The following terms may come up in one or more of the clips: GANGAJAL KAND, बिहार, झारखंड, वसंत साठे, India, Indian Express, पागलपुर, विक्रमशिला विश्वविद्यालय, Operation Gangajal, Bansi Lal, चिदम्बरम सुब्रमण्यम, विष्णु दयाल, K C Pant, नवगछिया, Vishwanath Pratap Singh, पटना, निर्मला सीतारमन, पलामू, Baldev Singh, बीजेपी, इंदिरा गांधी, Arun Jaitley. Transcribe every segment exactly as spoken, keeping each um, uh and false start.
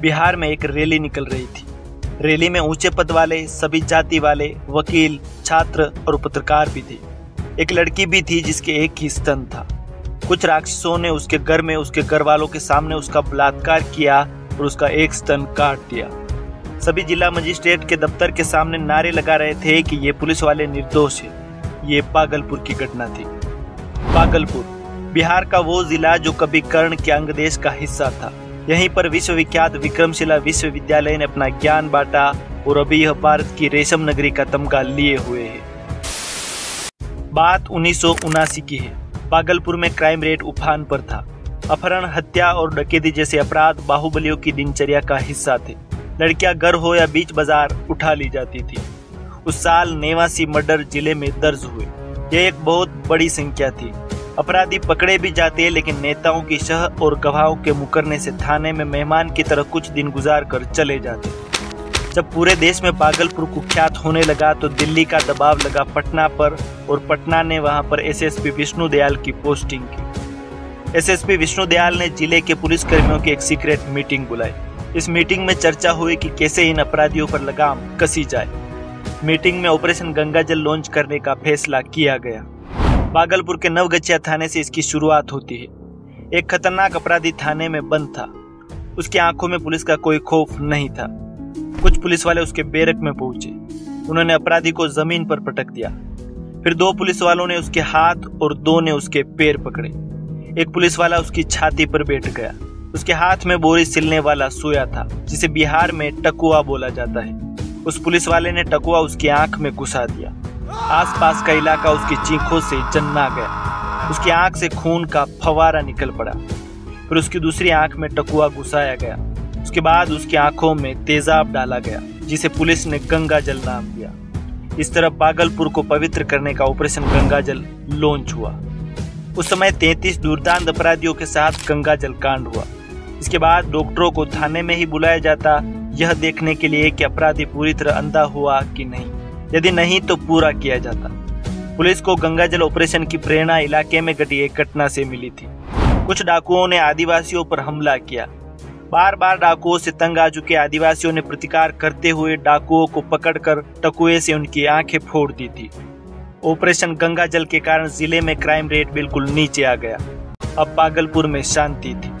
बिहार में एक रैली निकल रही थी। रैली में ऊंचे पद वाले, सभी जाति वाले, वकील, छात्र और पत्रकार भी थे। एक लड़की भी थी जिसके एक ही स्तन था। कुछ राक्षसों ने उसके घर में उसके घर वालों के सामने उसका बलात्कार किया और उसका एक स्तन काट दिया। सभी जिला मजिस्ट्रेट के दफ्तर के सामने नारे लगा रहे थे कि ये पुलिस वाले निर्दोष है। ये पागलपुर की घटना थी। पागलपुर बिहार का वो जिला जो कभी कर्ण के अंग देश का हिस्सा था। यहीं पर विश्वविख्यात विक्रमशिला विश्वविद्यालय ने अपना ज्ञान बांटा और अभी यह भारत की रेशम नगरी का तमगा लिए हुए है। बात उन्नीस सौ उनासी की है। पागलपुर में क्राइम रेट उफान पर था। अपहरण, हत्या और डकैती जैसे अपराध बाहुबलियों की दिनचर्या का हिस्सा थे। लड़कियां घर हो या बीच बाजार उठा ली जाती थी। उस साल नेवासी मर्डर जिले में दर्ज हुए। यह एक बहुत बड़ी संख्या थी। अपराधी पकड़े भी जाते, लेकिन नेताओं की शह और गवाहों के मुकरने से थाने में मेहमान की तरह कुछ दिन गुजार कर चले जाते। जब पूरे देश में पागलपुर कुख्यात होने लगा तो दिल्ली का दबाव लगा पटना पर और पटना ने वहां पर एसएसपी विष्णु दयाल की पोस्टिंग की। एसएसपी विष्णु दयाल ने जिले के पुलिस कर्मियों की एक सीक्रेट मीटिंग बुलाई। इस मीटिंग में चर्चा हुई कि कैसे इन अपराधियों पर लगाम कसी जाए। मीटिंग में ऑपरेशन गंगाजल लॉन्च करने का फैसला किया गया। पागलपुर के नवगछिया थाने से इसकी शुरुआत होती है। एक खतरनाक अपराधी थाने में बंद था। उसकी आंखों में पुलिस का कोई खौफ नहीं था। कुछ पुलिस वाले उसके बैरक में पहुंचे। उन्होंने अपराधी को जमीन पर पटक दिया। फिर दो पुलिस वालों ने उसके हाथ और दो ने उसके पैर पकड़े। एक पुलिस वाला उसकी छाती पर बैठ गया। उसके हाथ में बोरी सिलने वाला सुया था, जिसे बिहार में टकुआ बोला जाता है। उस पुलिस वाले ने टकुआ उसकी आंख में घुसा दिया। आसपास का इलाका उसकी चीखों से जन्ना गया। उसकी आंख से खून का फवारा निकल पड़ा। फिर उसकी दूसरी आंख में टकुआ घुसाया गया। उसके बाद उसकी आंखों में तेजाब डाला गया, जिसे पुलिस ने गंगाजल नाम दिया। इस तरह पागलपुर को पवित्र करने का ऑपरेशन गंगाजल लॉन्च हुआ। उस समय तैंतीस दुर्दांत अपराधियों के साथ गंगाजल कांड हुआ। इसके बाद डॉक्टरों को थाने में ही बुलाया जाता, यह देखने के लिए कि अपराधी पूरी तरह अंधा हुआ कि नहीं, यदि नहीं तो पूरा किया जाता। पुलिस को गंगाजल ऑपरेशन की प्रेरणा इलाके में घटी एक घटना से मिली थी। कुछ डाकुओं ने आदिवासियों पर हमला किया। बार बार डाकुओं से तंग आ चुके आदिवासियों ने प्रतिकार करते हुए डाकुओं को पकड़कर टकुए से उनकी आंखें फोड़ दी थी। ऑपरेशन गंगाजल के कारण जिले में क्राइम रेट बिल्कुल नीचे आ गया। अब पागलपुर में शांति थी।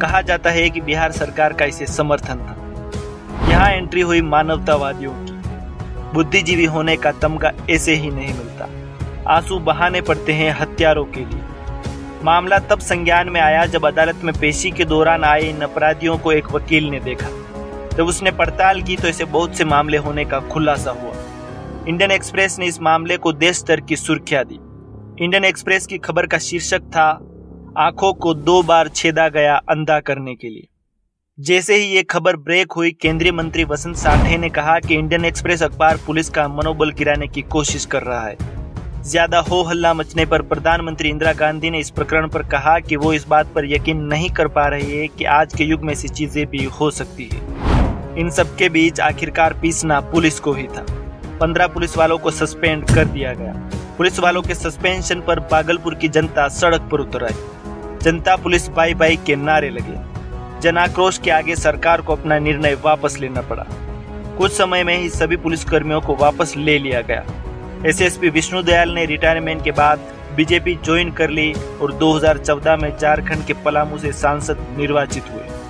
कहा जाता है कि बिहार सरकार का इसे समर्थन था। यहाँ एंट्री हुई मानवतावादियों की। बुद्धिजीवी होने का तमगा ऐसे ही नहीं मिलता। आंसू बहाने पड़ते हैं हत्यारों के लिए। मामला तब संज्ञान में आया जब अदालत में पेशी के दौरान आए इन अपराधियों को एक वकील ने देखा। जब उसने पड़ताल की तो ऐसे बहुत से मामले होने का खुलासा हुआ। इंडियन एक्सप्रेस ने इस मामले को देश स्तर की सुर्खियां दी। इंडियन एक्सप्रेस की खबर का शीर्षक था, आंखों को दो बार छेदा गया अंधा करने के लिए। जैसे ही ये खबर ब्रेक हुई, केंद्रीय मंत्री वसंत साठे ने कहा कि इंडियन एक्सप्रेस अखबार पुलिस का मनोबल गिराने की कोशिश कर रहा है। ज्यादा हो हल्ला मचने पर प्रधानमंत्री इंदिरा गांधी ने इस प्रकरण पर कहा कि वो इस बात पर यकीन नहीं कर पा रही है कि आज के युग में ऐसी चीजें भी हो सकती है। इन सब के बीच आखिरकार पीसना पुलिस को ही था। पंद्रह पुलिस वालों को सस्पेंड कर दिया गया। पुलिस वालों के सस्पेंशन पर पागलपुर की जनता सड़क पर उतर आई। जनता पुलिस बाई बाई के नारे लगे। जन आक्रोश के आगे सरकार को अपना निर्णय वापस लेना पड़ा। कुछ समय में ही सभी पुलिस कर्मियों को वापस ले लिया गया। एसएसपी विष्णु दयाल ने रिटायरमेंट के बाद बीजेपी ज्वाइन कर ली और दो हज़ार चौदह में झारखंड के पलामू से सांसद निर्वाचित हुए।